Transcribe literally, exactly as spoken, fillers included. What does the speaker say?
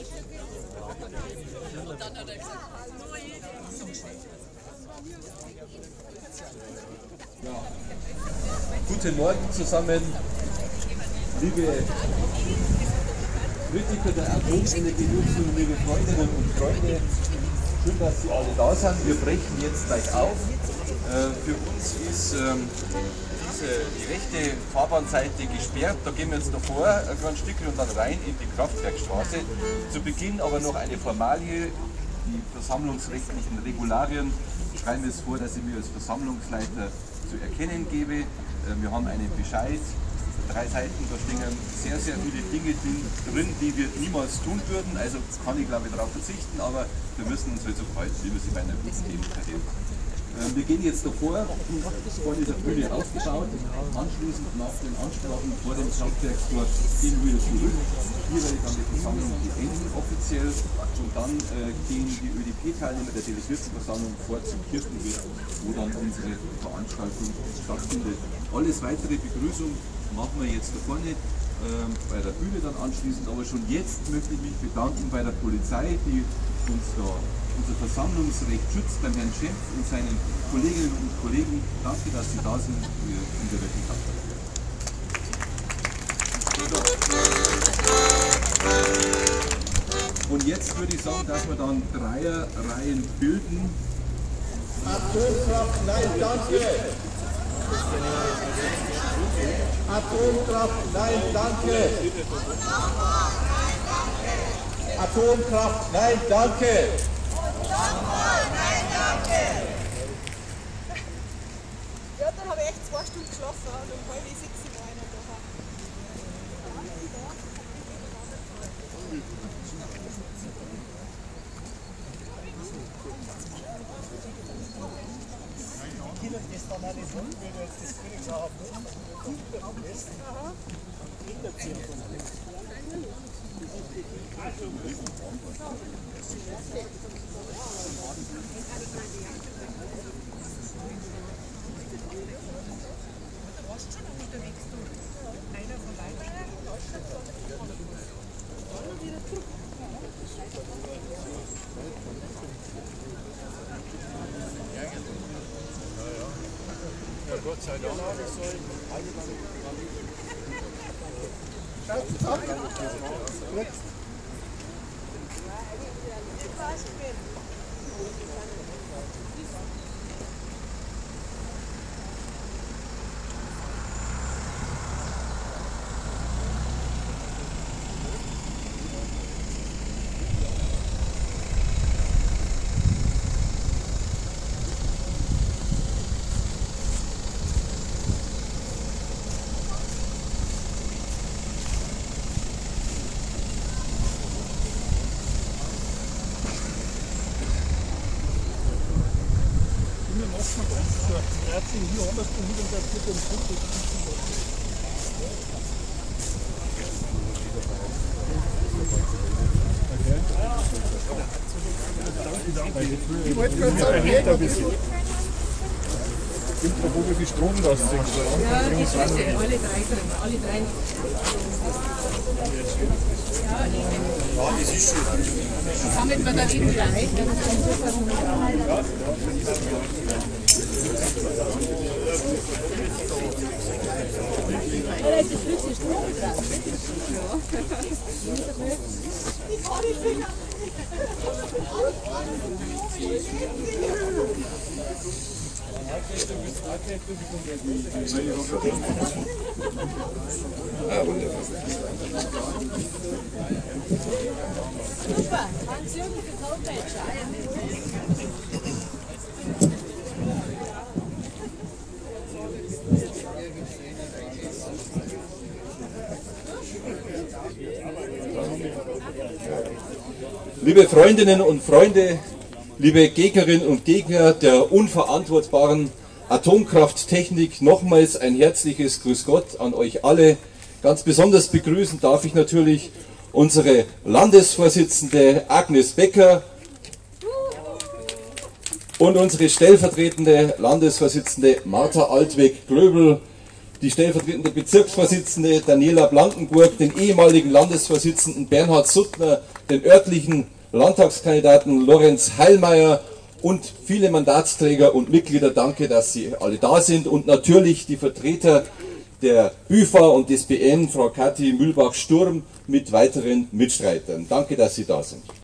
Und dann hat er gesagt, nur jeder. Ja. Guten Morgen zusammen, liebe Kritiker der Atomenergie, liebe Freundinnen und Freunde. Schön, dass Sie alle da sind. Wir brechen jetzt gleich auf. Für uns ist die rechte Fahrbahnseite gesperrt. Da gehen wir jetzt noch vor, ein kleines Stückchen und dann rein in die Kraftwerkstraße. Zu Beginn aber noch eine Formalie. Die versammlungsrechtlichen Regularien schreiben es vor, dass ich mir als Versammlungsleiter zu erkennen gebe. Wir haben einen Bescheid, drei Seiten, da stehen sehr, sehr viele Dinge drin, die wir niemals tun würden. Also kann ich, glaube ich, darauf verzichten, aber wir müssen uns halt so verhalten, wie wir sie bei einer guten Gelegenheit erleben. Wir gehen jetzt davor, vor dieser Bühne aufgebaut, anschließend nach den Ansprachen vor dem Kraftwerkstor gehen wir zurück. Hier werde ich dann die Versammlung beenden offiziell und dann äh, gehen die Ö D P-Teilnehmer der Delegiertenversammlung vor zum Kirchenweg, wo dann unsere Veranstaltung stattfindet. Alles weitere Begrüßung machen wir jetzt da vorne äh, bei der Bühne dann anschließend, aber schon jetzt möchte ich mich bedanken bei der Polizei, die uns da unser Versammlungsrecht schützt, beim Herrn Schempf und seinen Kolleginnen und Kollegen. Danke, dass Sie da sind in der Wirklichkeit. Und jetzt würde ich sagen, dass wir dann Dreierreihen bilden. Atomkraft, nein, danke! Atomkraft, nein, danke! Atomkraft, nein, danke! Nein, danke! Ja, dann habe ich echt zwei Stunden geschlafen und um halb sechs Uhr war einer da. Kinder ist dann auch nicht gut, wenn wir jetzt das König haben. Gut am besten. Kinder ziehen von uns. Ja, Gott sei Dank. Schaut zusammen! Gut! Ich wollte gerade sagen, ein bisschen. Gibt doch wie viel Strom das ist. Ja, die Schüsse, alle drei drin, alle drei. Ja, das ist schön. Sammeln wir dann eben gleich. Da ist die Flüsse Strom dran. Ich kann nicht mehr. Super, ganz irgendwie die Homepage. Liebe Freundinnen und Freunde, liebe Gegnerinnen und Gegner der unverantwortbaren Atomkrafttechnik, nochmals ein herzliches Grüß Gott an euch alle. Ganz besonders begrüßen darf ich natürlich unsere Landesvorsitzende Agnes Becker und unsere stellvertretende Landesvorsitzende Martha Altweg-Glöbel, die stellvertretende Bezirksvorsitzende Daniela Blankenburg, den ehemaligen Landesvorsitzenden Bernhard Suttner, den örtlichen Landtagskandidaten Lorenz Heilmeier und viele Mandatsträger und Mitglieder. Danke, dass Sie alle da sind. Und natürlich die Vertreter der BÜFA und des B N, Frau Kathi Mühlbach-Sturm, mit weiteren Mitstreitern. Danke, dass Sie da sind.